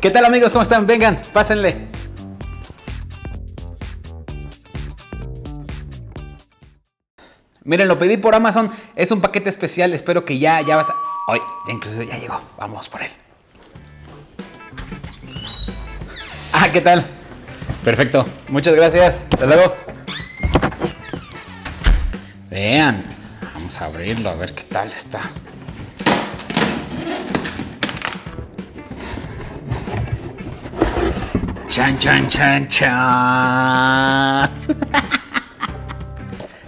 ¿Qué tal, amigos? ¿Cómo están? Vengan, pásenle. Miren, lo pedí por Amazon. Es un paquete especial. Espero que ya vas a... ¡Ay! Ya incluso ya llegó. Vamos por él. Ah, ¿qué tal? Perfecto. Muchas gracias. Hasta luego. Vean. Vamos a abrirlo a ver qué tal está. Chan, chan, chan, chan.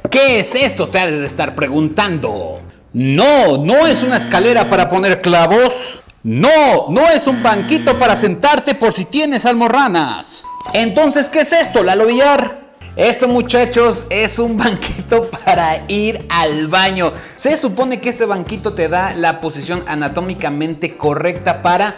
¿Qué es esto? Te has de estar preguntando. No, no es una escalera para poner clavos. No, no es un banquito para sentarte por si tienes almorranas. Entonces, ¿qué es esto, Lalo Villar? Esto, muchachos, es un banquito para ir al baño. Se supone que este banquito te da la posición anatómicamente correcta para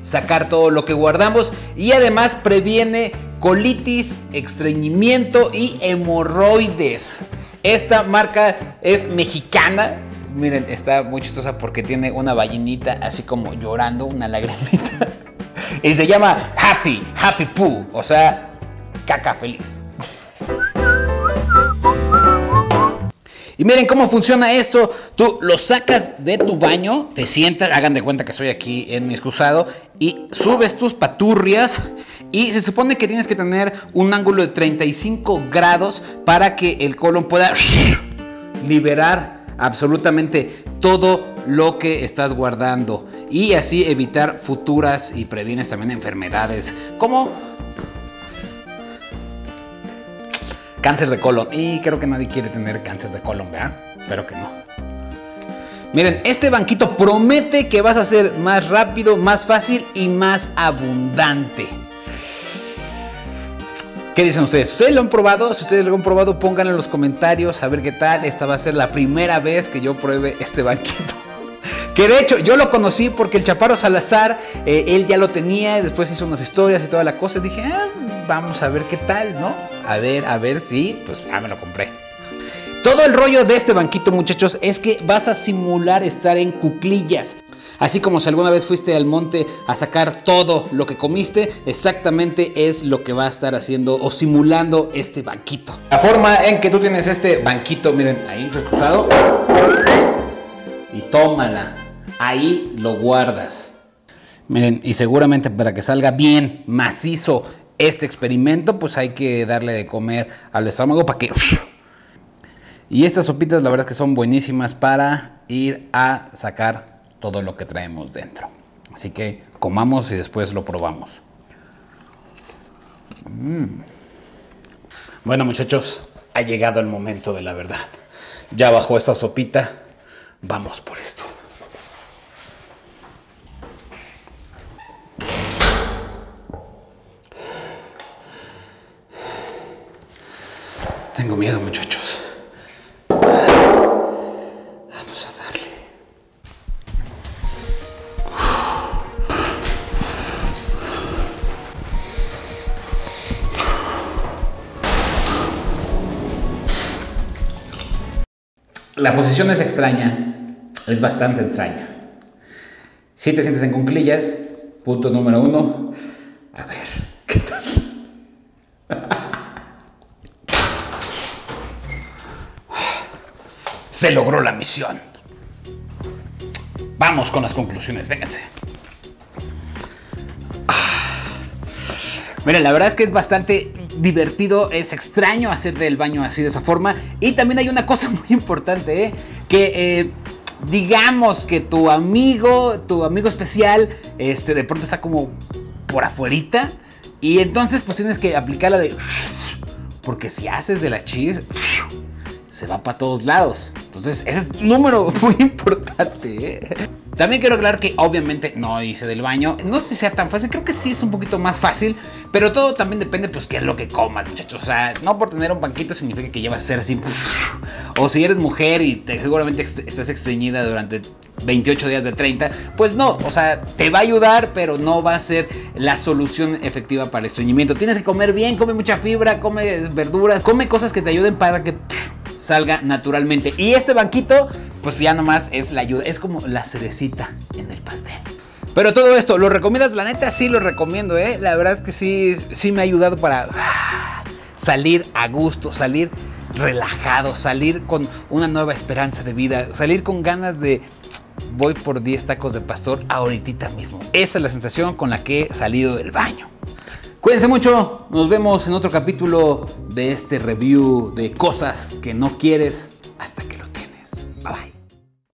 sacar todo lo que guardamos y además previene colitis, estreñimiento y hemorroides. Esta marca es mexicana. Miren, está muy chistosa porque tiene una ballenita así como llorando, una lagrimita. Y se llama Happy Poop, o sea, caca feliz. Y miren cómo funciona esto. Tú lo sacas de tu baño, te sientas, hagan de cuenta que estoy aquí en mi excusado, y subes tus paturrias. Y se supone que tienes que tener un ángulo de 35 grados para que el colon pueda liberar absolutamente todo lo que estás guardando. Y así evitar futuras y previenes también enfermedades como cáncer de colon. Y creo que nadie quiere tener cáncer de colon, ¿verdad? Pero que no. Miren, este banquito promete que vas a ser más rápido, más fácil y más abundante. ¿Qué dicen ustedes? ¿Ustedes lo han probado? Si ustedes lo han probado, pónganlo en los comentarios a ver qué tal. Esta va a ser la primera vez que yo pruebe este banquito. Que de hecho, yo lo conocí porque el Chaparro Salazar, él ya lo tenía. Después hizo unas historias y toda la cosa. Dije, vamos a ver qué tal, ¿no? A ver si, pues ya me lo compré. Todo el rollo de este banquito, muchachos, es que vas a simular estar en cuclillas. Así como si alguna vez fuiste al monte a sacar todo lo que comiste, exactamente es lo que va a estar haciendo o simulando este banquito. La forma en que tú tienes este banquito, miren, ahí en tu excusado. Y tómala, ahí lo guardas. Miren, y seguramente para que salga bien macizo este experimento, pues hay que darle de comer al estómago para que... Y estas sopitas la verdad es que son buenísimas para ir a sacar todo lo que traemos dentro. Así que comamos y después lo probamos. Bueno, muchachos, ha llegado el momento de la verdad. Ya bajó esa sopita. Vamos por esto. Tengo miedo, muchachos. La posición es extraña, es bastante extraña. Si te sientes en cuclillas, punto número uno. A ver, ¿qué tal? Se logró la misión. Vamos con las conclusiones, vénganse. Miren, la verdad es que es bastante divertido, es extraño hacer del baño así de esa forma. Y también hay una cosa muy importante, que digamos que tu amigo especial, de pronto está como por afuerita. Y entonces pues tienes que aplicarla de... Porque si haces de la chis, se va para todos lados. Entonces ese es un número muy importante, ¿eh? También quiero aclarar que obviamente no hice del baño. No sé si sea tan fácil, creo que sí es un poquito más fácil. Pero todo también depende, pues, qué es lo que comas, muchachos. O sea, no por tener un banquito significa que llevas a ser así. O si eres mujer y seguramente estás estreñida durante 28 días de 30. Pues no, o sea, te va a ayudar, pero no va a ser la solución efectiva para el estreñimiento. Tienes que comer bien, come mucha fibra, come verduras, come cosas que te ayuden para que salga naturalmente. Y este banquito, pues ya nomás es la ayuda, es como la cerecita en el pastel. Pero todo esto, ¿lo recomiendas? La neta sí lo recomiendo, ¿eh? La verdad es que sí, sí me ha ayudado para salir a gusto, salir relajado, salir con una nueva esperanza de vida, salir con ganas de... voy por 10 tacos de pastor ahorita mismo. Esa es la sensación con la que he salido del baño. Cuídense mucho, nos vemos en otro capítulo de este review de cosas que no quieres hasta que